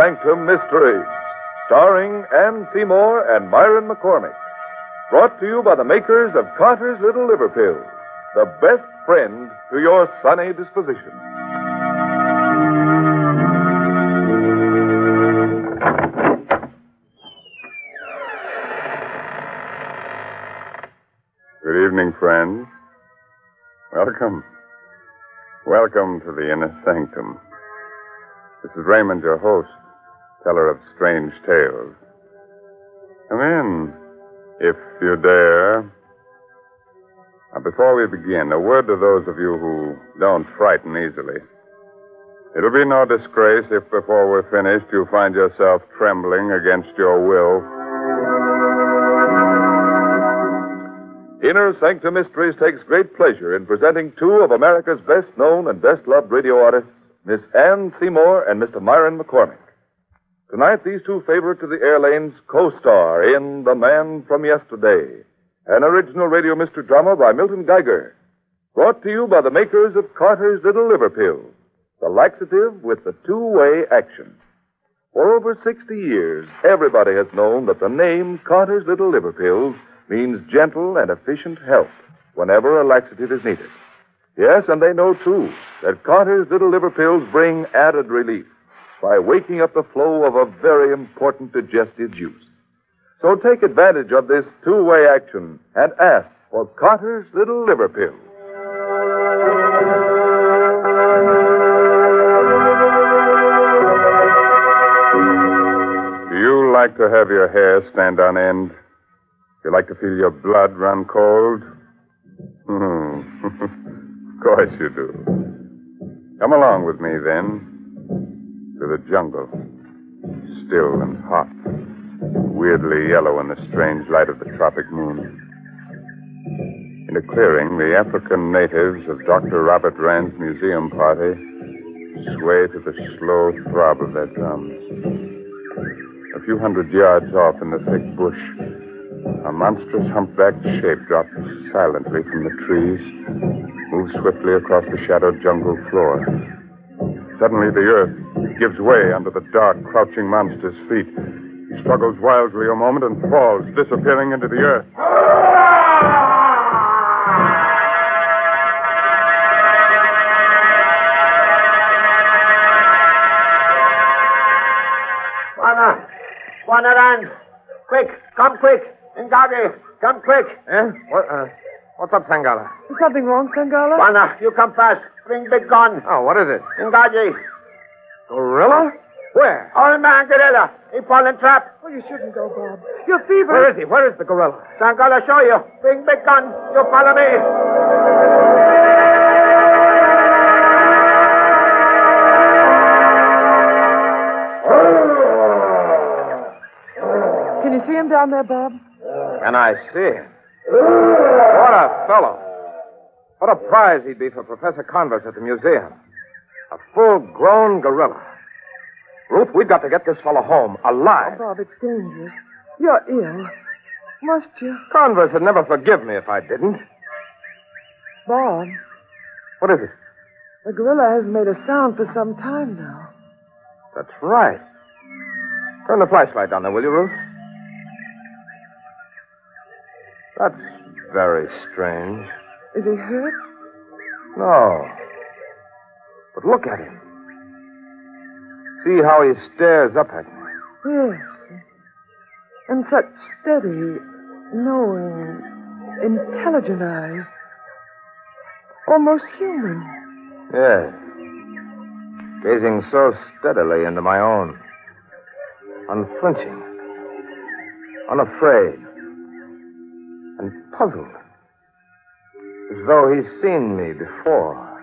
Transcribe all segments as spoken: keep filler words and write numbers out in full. Sanctum Mysteries, starring Anne Seymour and Myron McCormick. Brought to you by the makers of Carter's Little Liver Pills, the best friend to your sunny disposition. Good evening, friends. Welcome. Welcome to the Inner Sanctum. This is Raymond, your host, teller of strange tales. Come in, if you dare. Now, before we begin, a word to those of you who don't frighten easily. It'll be no disgrace if, before we're finished, you find yourself trembling against your will. Inner Sanctum Mysteries takes great pleasure in presenting two of America's best-known and best-loved radio artists, Miss Anne Seymour and Mister Myron McCormick. Tonight, these two favorites of the airlanes co-star in The Man from Yesterday, an original radio mystery drama by Milton Geiger, brought to you by the makers of Carter's Little Liver Pills, the laxative with the two-way action. For over sixty years, everybody has known that the name Carter's Little Liver Pills means gentle and efficient help whenever a laxative is needed. Yes, and they know, too, that Carter's Little Liver Pills bring added relief by waking up the flow of a very important digestive juice. So take advantage of this two-way action and ask for Carter's Little Liver Pills. Do you like to have your hair stand on end? Do you like to feel your blood run cold? Hmm. Of course you do. Come along with me, then, to the jungle. Still and hot, weirdly yellow in the strange light of the tropic moon. In a clearing, the African natives of Doctor Robert Rand's museum party sway to the slow throb of their drums. A few hundred yards off in the thick bush, a monstrous humpbacked shape drops silently from the trees, moves swiftly across the shadowed jungle floor. Suddenly, the earth gives way under the dark, crouching monster's feet. He struggles wildly a moment and falls, disappearing into the earth. Juana! Juana, run! Quick! Come quick! Ingagi, come quick. Eh? What, uh, what's up, Sangala? Is something wrong, Sangala? Juana, you come fast. Bring big gun. Oh, what is it? Ingagi. Gorilla? Where? Old man gorilla. He fall in trap. Oh, you shouldn't go, Bob. You're fever. Where is he? Where is the gorilla? Sangala, show you. Bring big gun. You follow me. Can you see him down there, Bob? Can I see him? What a fellow. What a prize he'd be for Professor Converse at the museum. A full-grown gorilla. Ruth, we've got to get this fellow home, alive. Oh, Bob, it's dangerous. You're ill. Must you? Converse would never forgive me if I didn't. Bob. What is it? The gorilla hasn't made a sound for some time now. That's right. Turn the flashlight down there, will you, Ruth? That's very strange. Is he hurt? No. But look at him. See how he stares up at me. Yes. And such steady, knowing, intelligent eyes. Almost human. Yes. Gazing so steadily into my own. Unflinching. Unafraid. And puzzled, as though he's seen me before,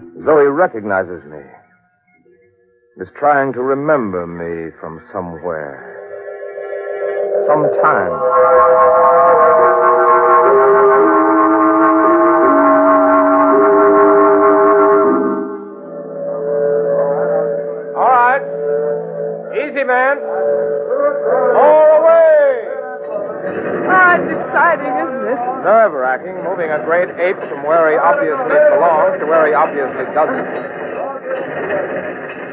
as though he recognizes me, is trying to remember me from somewhere, sometime. All right. Easy, man. All away. Ah, it's exciting, isn't it? Nerve-wracking, moving a great ape from where he obviously belongs to where he obviously doesn't.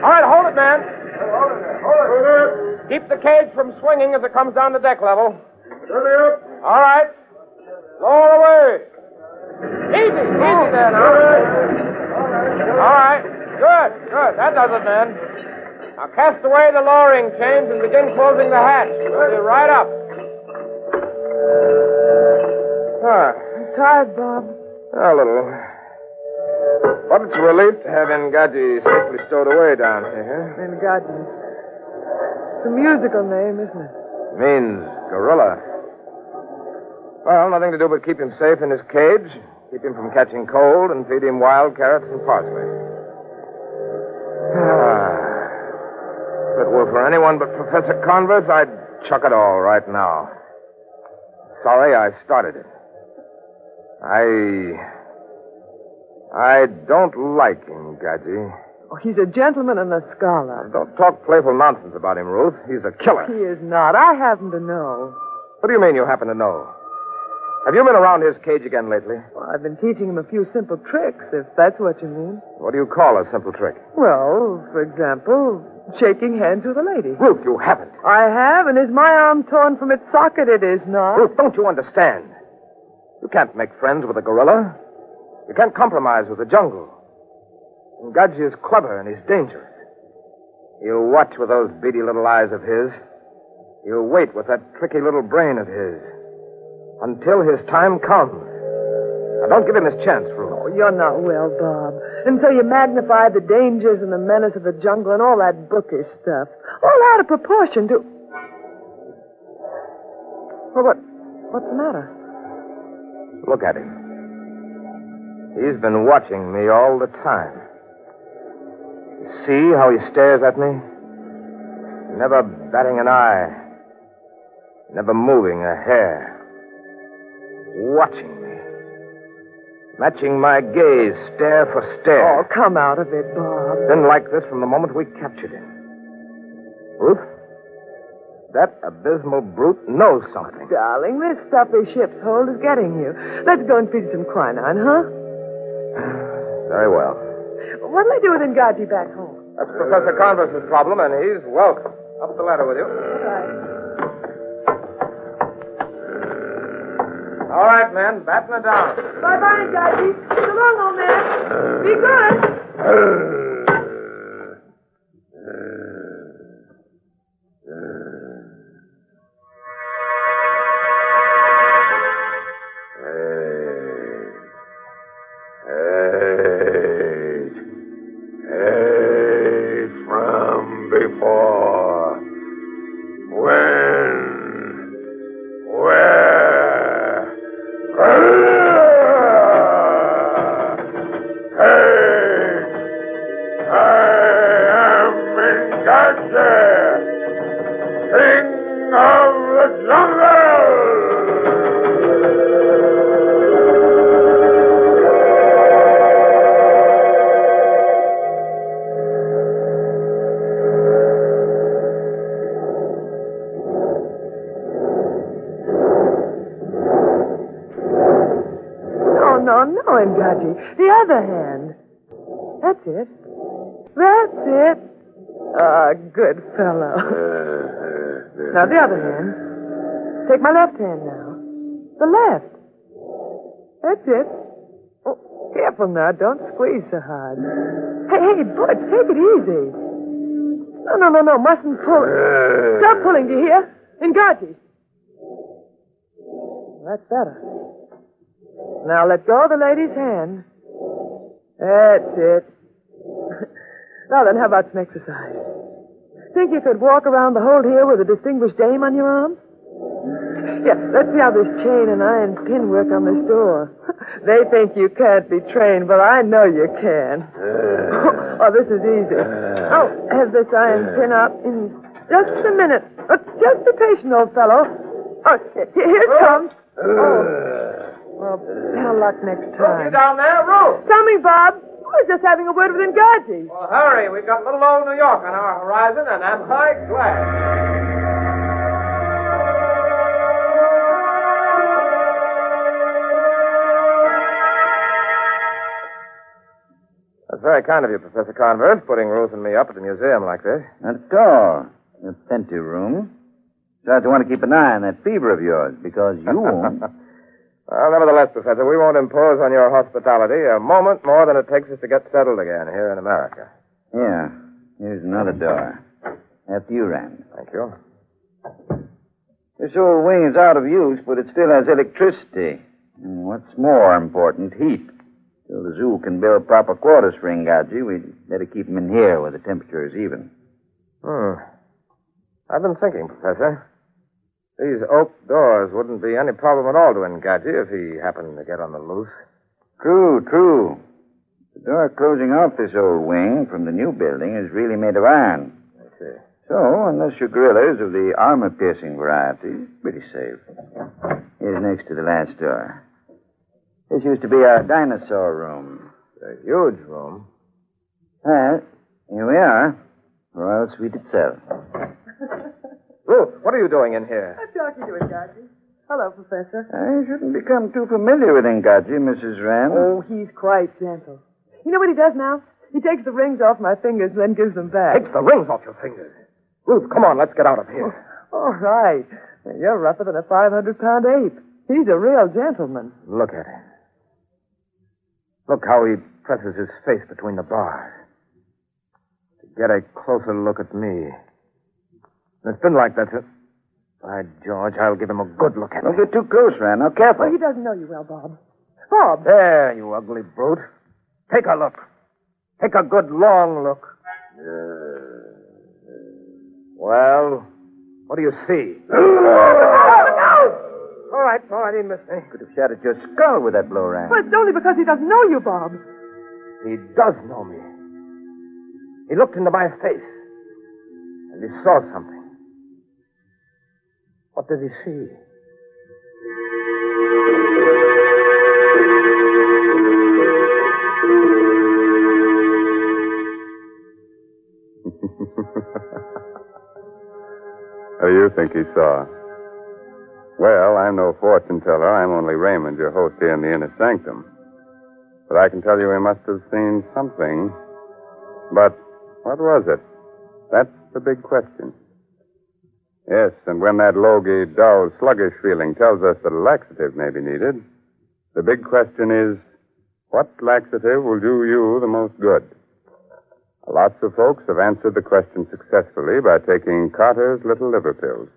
All right, hold it, man. Hold it, hold it. Keep the cage from swinging as it comes down to deck level. Turn it up. All right. Roll away. Easy, easy oh, then. All right. All right. Good, good. That does it then. Now cast away the lowering chains and begin closing the hatch. Move it right up. Ah, I'm tired, Bob. A little. But it's a relief to have Ingagi safely stowed away down here. Ingagi. It's a musical name, isn't it? It means gorilla. Well, nothing to do but keep him safe in his cage, keep him from catching cold, and feed him wild carrots and parsley. Ah. If it were for anyone but Professor Converse, I'd chuck it all right now. Sorry I started it. I... I don't like Ingagi. Oh, he's a gentleman and a scholar. Now, don't talk playful nonsense about him, Ruth. He's a killer. He is not. I happen to know. What do you mean you happen to know? Have you been around his cage again lately? Well, I've been teaching him a few simple tricks, if that's what you mean. What do you call a simple trick? Well, for example, shaking hands with a lady. Ruth, you haven't. I have, and is my arm torn from its socket? It is not. Ruth, don't you understand? You can't make friends with a gorilla. You can't compromise with the jungle. Ingagi is clever and he's dangerous. He'll watch with those beady little eyes of his. He'll wait with that tricky little brain of his. Until his time comes. Now, don't give him his chance, Ruth. Oh, you're not well, Bob. And so you magnify the dangers and the menace of the jungle and all that bookish stuff. All out of proportion to... Well, what? What's the matter? Look at him. He's been watching me all the time. See how he stares at me? Never batting an eye. Never moving a hair. Watching me. Matching my gaze, stare for stare. Oh, come out of it, Bob. It's been like this from the moment we captured him. Ruth, that abysmal brute knows something. Oh, darling, this stuffy ship's hold is getting you. Let's go and feed some quinine, huh? Very well. What'll I do with Ingagi back home? That's uh, Professor Converse's problem, and he's welcome. Up the ladder with you. All right. All right, men. Batten her down. Bye-bye, Daddy. So long, old man. Be good. Hey. Hey. Hey. From before. When... The other hand. That's it. That's it. Ah, uh, good fellow. Now, the other hand. Take my left hand now. The left. That's it. Oh, careful now. Don't squeeze so hard. Hey, hey, Butch, take it easy. No, no, no, no. Mustn't pull. Stop pulling, do you hear? Ingagi. That's better. Now, let go of the lady's hand. That's it. Now then, how about some exercise? Think you could walk around the hold here with a distinguished dame on your arm? Yeah, let's see how this chain and iron pin work on this door. They think you can't be trained, but I know you can. Oh, this is easy. Oh, have this iron pin up in just a minute. Oh, just be patient, old fellow. Oh, here it comes. Oh. Well, better luck next time. Ruth, you down there, Ruth? Tell me, Bob. I was just having a word with Ingagi. Well, hurry. We've got little old New York on our horizon, and I'm high glad. That's very very kind of you, Professor Converse, putting Ruth and me up at the museum like this. Not at all. It's plenty room. Besides, you want to keep an eye on that fever of yours, because you won't. Well, nevertheless, Professor, we won't impose on your hospitality a moment more than it takes us to get settled again here in America. Yeah. Here's another door. After you, Rand. Thank you. This old wing is out of use, but it still has electricity. And what's more important, heat. Till the zoo can build proper quarters for Ingagi, we'd better keep him in here where the temperature is even. Hmm. I've been thinking, Professor. These oak doors wouldn't be any problem at all to Ingagi if he happened to get on the loose. True, true. The door closing off this old wing from the new building is really made of iron. I see. So, unless your gorilla is of the armor-piercing variety, it's pretty safe. Here's next to the last door. This used to be our dinosaur room. It's a huge room. Ah, here we are. Royal suite itself. Ruth, what are you doing in here? I'm talking to Ingagi. Hello, Professor. I shouldn't become too familiar with Ingagi, Missus Rand. Oh, he's quite gentle. You know what he does now? He takes the rings off my fingers and then gives them back. Takes the rings off your fingers? Ruth, come on, let's get out of here. Oh, all right. You're rougher than a five hundred pound ape. He's a real gentleman. Look at him. Look how he presses his face between the bars. To get a closer look at me. And it's been like that since... By George, I'll give him a good look at him. Don't get too close, Rand. Now, careful. Well, he doesn't know you well, Bob. Bob! There, you ugly brute. Take a look. Take a good long look. Well, what do you see? Oh, no! All right, all right, he missed me. Could have shattered your skull with that blow, Rand. Well, it's only because he doesn't know you, Bob. He does know me. He looked into my face, and he saw something. What did he see? What do you think he saw? Well, I'm no fortune teller. I'm only Raymond, your host here in the Inner Sanctum. But I can tell you he must have seen something. But what was it? That's the big question. Yes, and when that logy, dull, sluggish feeling tells us that a laxative may be needed, the big question is, what laxative will do you the most good? Lots of folks have answered the question successfully by taking Carter's Little Liver Pills.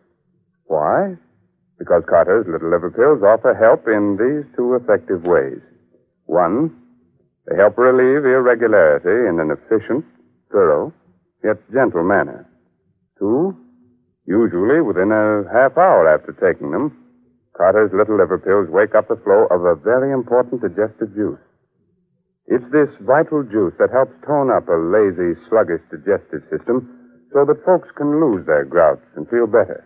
Why? Because Carter's Little Liver Pills offer help in these two effective ways. One, they help relieve irregularity in an efficient, thorough, yet gentle manner. Two, usually within a half hour after taking them, Carter's Little Liver Pills wake up the flow of a very important digestive juice. It's this vital juice that helps tone up a lazy, sluggish digestive system so that folks can lose their grouts and feel better.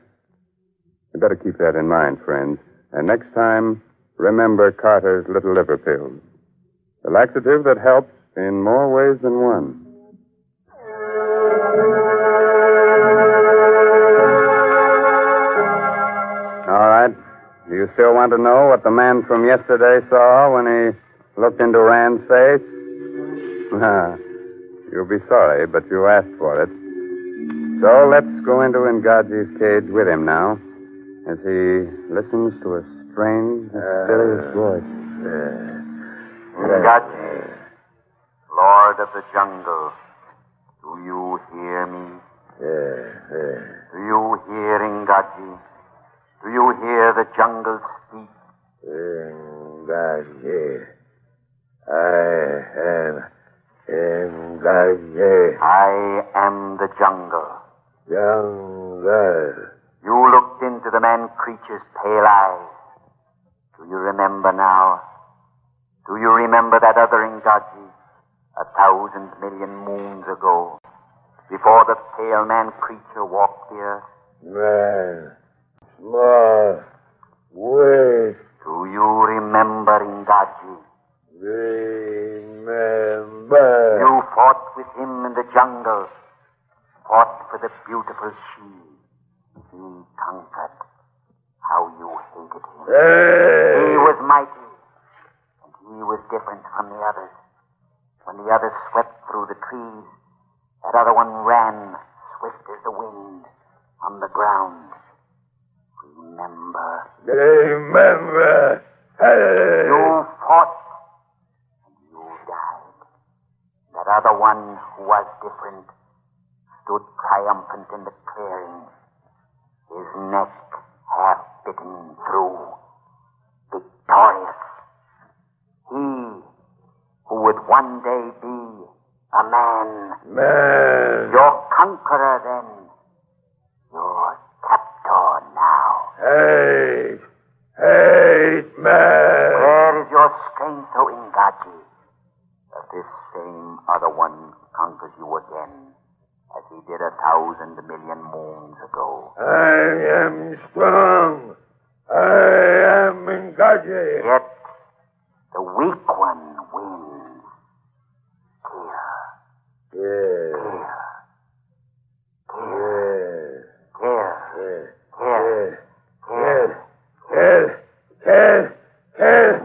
You better keep that in mind, friends. And next time, remember Carter's Little Liver Pills. The laxative that helps in more ways than one. All right. Do you still want to know what the man from yesterday saw when he... looked into Rand's face? You'll be sorry, but you asked for it. So let's go into Ingagi's cage with him now as he listens to a strange, mysterious uh, voice. Uh, uh, Ingagi, Lord of the Jungle, do you hear me? Uh, uh, do you hear Ingagi? Do you hear the jungle speak? Ingagi... I am Ingagi. I am the jungle. Jungle. You looked into the man-creature's pale eyes. Do you remember now? Do you remember that other Ingagi a thousand million moons ago, before the pale man-creature walked the earth? Man, small, weak. Do you remember Ingagi? Remember. You fought with him in the jungle. Fought for the beautiful she. He conquered. How you hated him. Hey. He was mighty. And he was different from the others. When the other swept through the trees, that other one ran swift as the wind on the ground. Remember. Remember. Hey. You fought and you died. That other one who was different stood triumphant in the clearing, his neck half bitten through, victorious. He who would one day be a man. Man. Your conqueror then. Your captor now. Hey. Hate, man! Where is your strength, O Ingagi, that this same other one conquers you again, as he did a thousand million moons ago? I am strong. I am Ingagi. Yet, the weak one wins. Tear. Tear. Tear. Tear. Tear. Tear. Tear. Hell, hell, hell, hell, hell.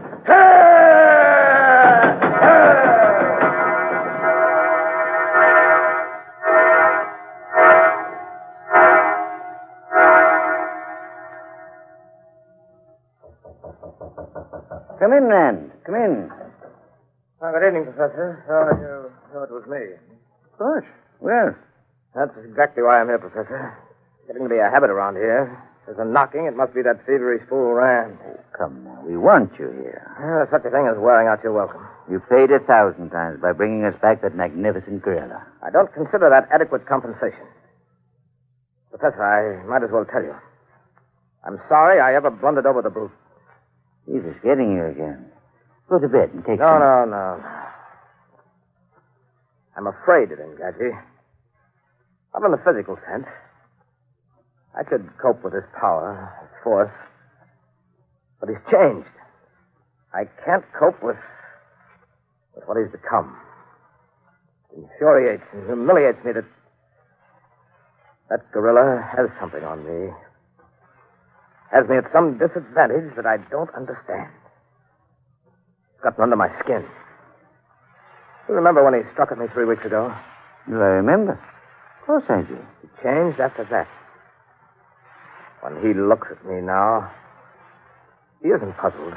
Come in, Rand. Come in. Oh, good evening, Professor. How did you know it was me? Of course. Well, that's exactly why I'm here, Professor. It's getting to be a habit around here. There's a knocking. It must be that feverish fool Rand. Oh, come now. We want you here. Yeah, such a thing as wearing out your welcome. You've paid a thousand times by bringing us back that magnificent gorilla. I don't consider that adequate compensation. Professor, I might as well tell you. I'm sorry I ever blundered over the brute. He's just getting you again. Go to bed and take no, some... No, no, no. I'm afraid of him, Ingagi. Not in the physical sense. I could cope with his power, his force, but he's changed. I can't cope with, with what he's become. It infuriates and humiliates me that that gorilla has something on me, has me at some disadvantage that I don't understand. It's gotten under my skin. You remember when he struck at me three weeks ago? Do I remember? Of course I do. He changed after that. When he looks at me now, he isn't puzzled.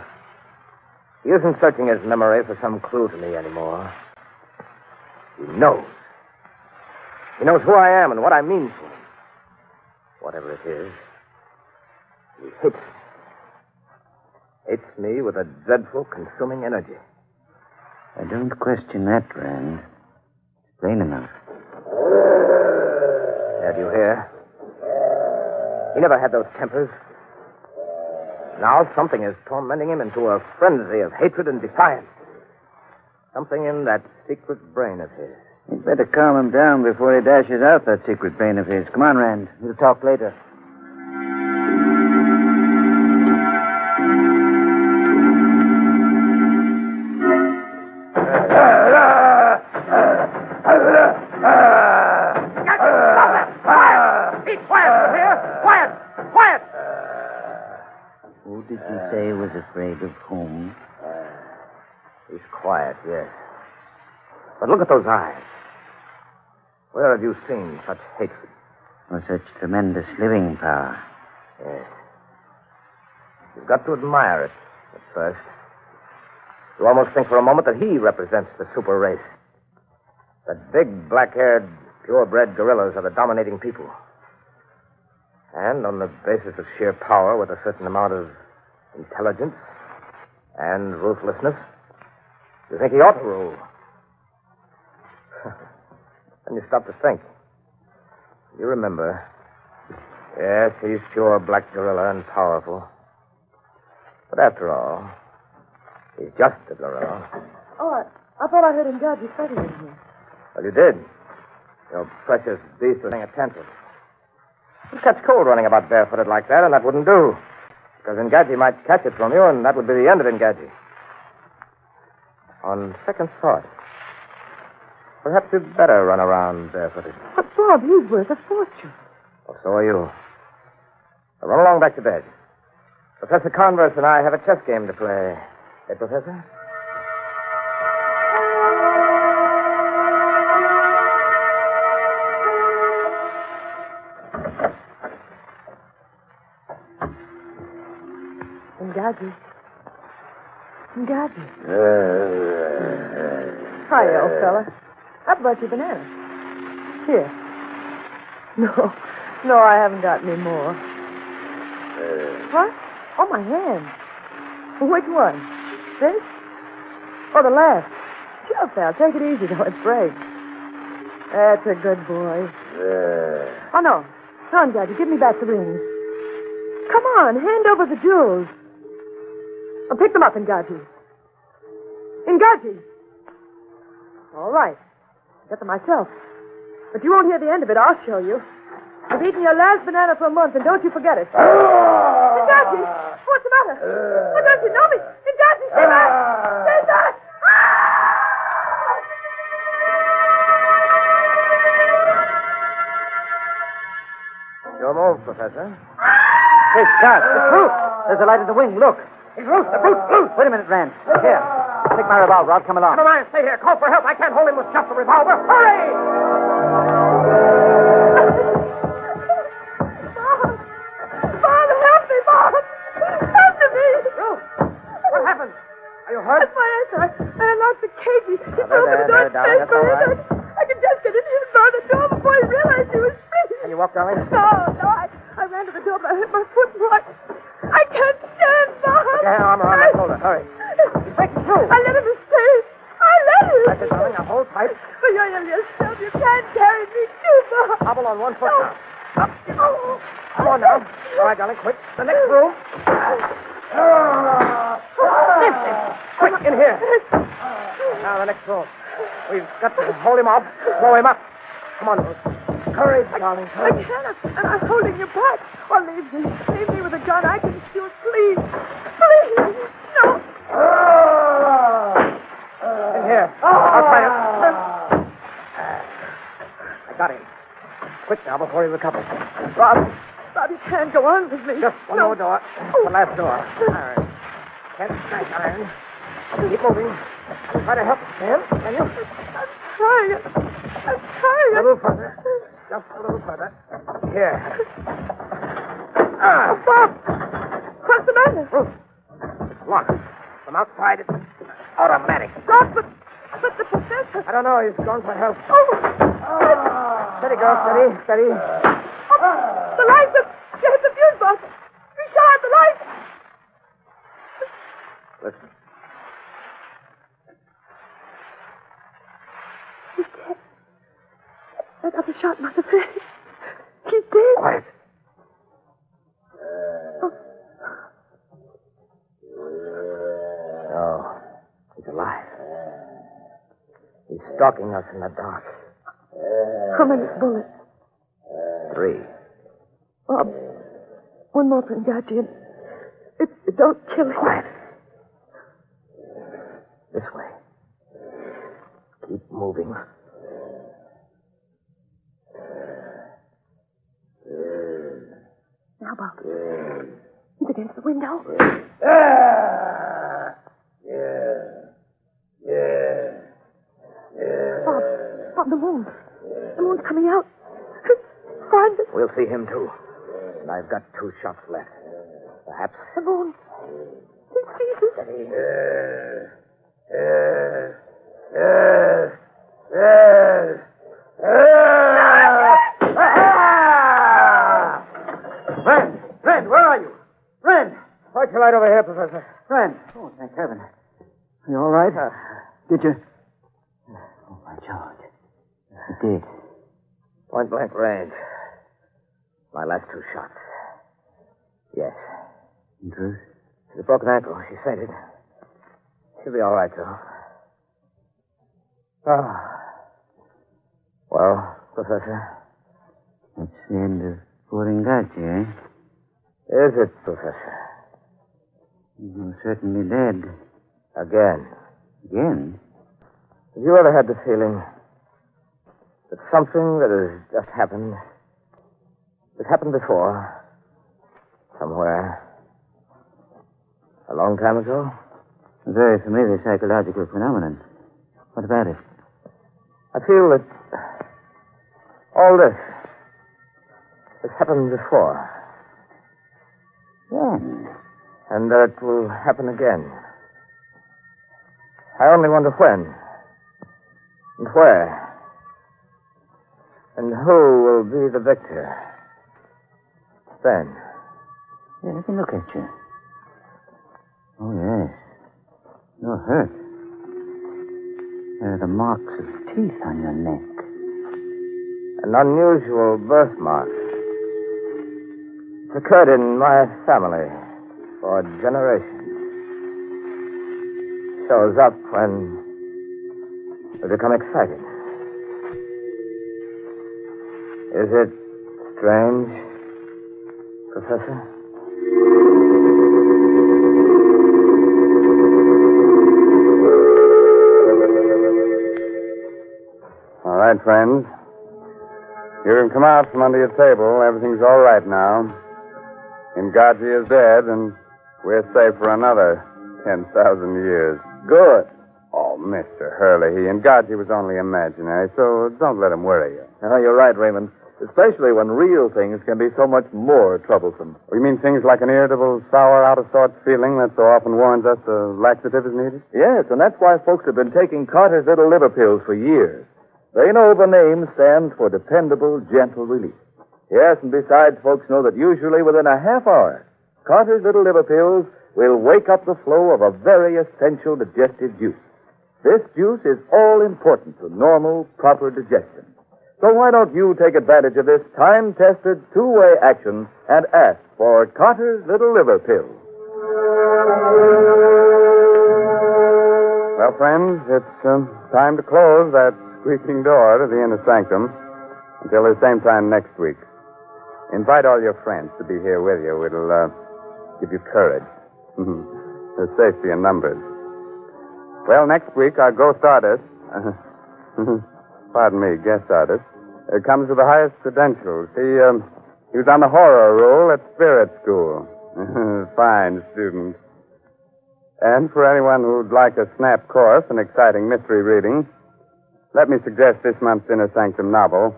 He isn't searching his memory for some clue to me anymore. He knows. He knows who I am and what I mean to him. Whatever it is, he hates me. Hates me with a dreadful, consuming energy. I don't question that, Rand. It's plain enough. Now, do you hear? He never had those tempers. Now something is tormenting him into a frenzy of hatred and defiance. Something in that secret brain of his. You'd better calm him down before he dashes out that secret brain of his. Come on, Rand. We'll talk later. Afraid of whom? Uh, he's quiet, yes. But look at those eyes. Where have you seen such hatred? Or such tremendous living power? Yes. You've got to admire it at first. You almost think for a moment that he represents the super race. That big, black-haired, purebred gorillas are the dominating people. And on the basis of sheer power, with a certain amount of intelligence and ruthlessness, you think he ought to rule. Then you stop to think. You remember. Yes, he's pure black gorilla and powerful. But after all, he's just a gorilla. Oh, I, I thought I heard him guard you fighting with me. Well, you did. Your precious beast was having a tantrum. You'd catch cold running about barefooted like that, and that wouldn't do. Because Ingagi might catch it from you, and that would be the end of Ingagi. On second thought, perhaps you'd better run around barefooted. But, Bob, he's worth a fortune. Well, so are you. Now run along back to bed. Professor Converse and I have a chess game to play. Eh, Professor? Ingagi. Ingagi. Uh, Hi, uh, old fella. I'm glad you've been out. Here. No. No, I haven't got any more. Uh, what? Oh, my hand. Which one? This? Or the left? Chill, pal. Take it easy, though. It breaks. That's a good boy. Uh, oh, no. No, Ingagi, give me back the rings. Come on, hand over the jewels. I'll pick them up, Ingagi. Ingagi! All right. I got them myself. But you won't hear the end of it. I'll show you. You've eaten your last banana for a month, and don't you forget it. Ingagi! What's the matter? Oh, don't you know me? Ingagi, stay back! Stay back! You're old, Professor. It's Scott. It's Ruth. There's a light at the wing. Look. It's Ruth. The brute. Ruth. Wait a minute, Rand. Here. Take my revolver. I'll come along. Never mind. Stay here. Call for help. I can't hold him with just a revolver. Hurry! Mom. Mom, help me, Mom. Help me. Ruth. What happened? Are you hurt? That's my answer. I, I unlocked the cage. He broke the door. That's all right. I could just get in here by the door before he realized he was free. Can you walk, darling? No, no. I... I ran to the door, but I hit my foot and blocked. I can't stand, Bob. Put your arm around my shoulder. Hurry. You're breaking through. I let him escape. I let him. That's it, darling. Now hold tight. But you're in yourself. You can't carry me too, Bob. Hobble on one foot no. now. Up. Oh. Come on now. All right, darling, quick. The next room. Quick, in here. Now, the next room. We've got to hold him up. Throw him up. Come on, Ruth. Hurry, darling. Hurry. I can't. And I'm holding you back. Or leave me. Leave me with a gun. I can shoot. Please. Please. No. In here. I'll try it. I got him. Quick now before he recovers. Rob. Rob, you can't go on with me. Just one no. more door. The last door. All right. Can't strike iron. Keep moving. Try to help us, Sam. Can you? I'm trying. I'm trying. A little further. Just a little further. Here. Ah. Oh, Bob! What's the matter? Ruth. Lock. From outside, it's automatic. Bob, but, but the professor... I don't know. He's gone for help. Oh! Ah. Steady, girl. Steady. Steady. Oh, the lights are... You hit the fuse, Bob. Richard, the lights... Listen. He's dead. That other shot must have hit. He's dead. Quiet. Oh. No. He's alive. He's stalking us in the dark. How many bullets? Three. Bob, one more for Ingagi. It, it, it don't kill him. Quiet. This way. Keep moving. Now, Bob. He's against the window. Yeah. Yeah. Yeah. Yeah. Bob. Bob, the moon. The moon's coming out. Find it. We'll see him, too. And I've got two shots left. Perhaps. The moon. He sees it. Steady. Yeah. Yeah. Yes, yes, yes. Rand, Rand, where are you? Rand! Light your light over here, Professor. Rand. Oh, thank heaven. Are you all right? Uh, did you? Oh, my George. It did. Point blank range. My last two shots. Yes. In truth? She's a broken ankle. She fainted. She'll be all right, though. Oh. Well, Professor? That's the end of poor Ingagi, eh? Is it, Professor? You're certainly dead. Again. Again? Have you ever had the feeling that something that has just happened, that happened before, somewhere, a long time ago? A very familiar psychological phenomenon. What about it? I feel that all this has happened before. When? And that it will happen again. I only wonder when. And where. And who will be the victor. Then. Yeah, let me look at you. Oh, yes. You're hurt. There are the marks of teeth on your neck. An unusual birthmark. It's occurred in my family for generations. Shows up when we become excited. Is it strange, Professor? Friends. You can come out from under your table. Everything's all right now. Ingagi is dead, and we're safe for another ten thousand years. Good. Oh, Mister Hurley, Ingagi was only imaginary, so don't let him worry you. No, you're right, Raymond. Especially when real things can be so much more troublesome. You mean things like an irritable, sour, out-of-sorts feeling that so often warns us a laxative is needed? Yes, and that's why folks have been taking Carter's Little Liver Pills for years. They know the name stands for dependable, gentle relief. Yes, and besides, folks know that usually within a half hour, Carter's Little Liver Pills will wake up the flow of a very essential digestive juice. This juice is all important to normal, proper digestion. So why don't you take advantage of this time-tested, two-way action and ask for Carter's Little Liver Pills? Well, friends, it's um, time to close that creaking door to the Inner Sanctum until the same time next week. Invite all your friends to be here with you. It'll uh, give you courage. There's safety in numbers. Well, next week, our ghost artist, pardon me, guest artist, uh, comes with the highest credentials. He, um, he was on the horror roll at Spirit School. Fine student. And for anyone who'd like a snap course in exciting mystery reading, let me suggest this month's Inner Sanctum novel,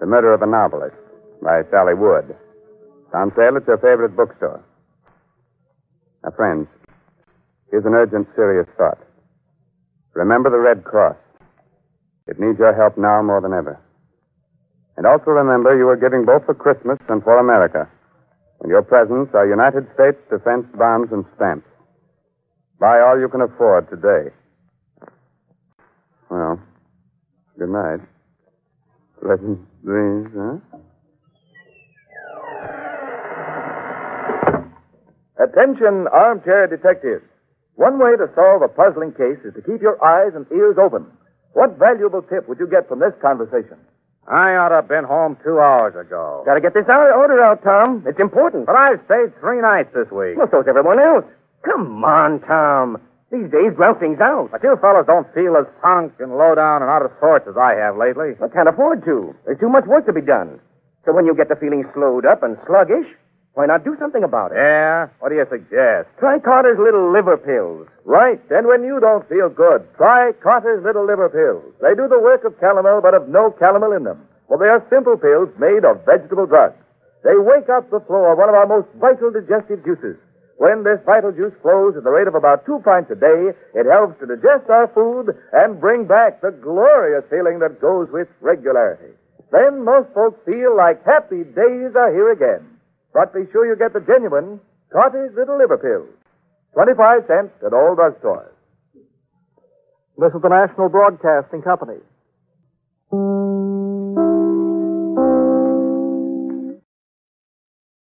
The Murder of a Novelist, by Sally Wood. It's on sale at your favorite bookstore. Now, friends, here's an urgent, serious thought. Remember the Red Cross. It needs your help now more than ever. And also remember you are giving both for Christmas and for America, and your presents are United States defense bonds and stamps. Buy all you can afford today. Well, good night. Pleasant dreams, huh? Attention, armchair detectives. One way to solve a puzzling case is to keep your eyes and ears open. What valuable tip would you get from this conversation? I ought to have been home two hours ago. Gotta get this order out, Tom. It's important. But I've stayed three nights this week. Well, so's everyone else. Come on, Tom. These days, ground things out. But you fellas don't feel as sunk and low down and out of sorts as I have lately. I can't afford to. There's too much work to be done. So when you get the feeling slowed up and sluggish, why not do something about it? Yeah? What do you suggest? Try Carter's Little Liver Pills. Right. And when you don't feel good, try Carter's Little Liver Pills. They do the work of calomel, but have no calomel in them. Well, they are simple pills made of vegetable drugs. They wake up the flow of one of our most vital digestive juices. When this vital juice flows at the rate of about two pints a day, it helps to digest our food and bring back the glorious feeling that goes with regularity. Then most folks feel like happy days are here again. But be sure you get the genuine Carter's Little Liver Pills. twenty-five cents at all drugstores. This is the National Broadcasting Company.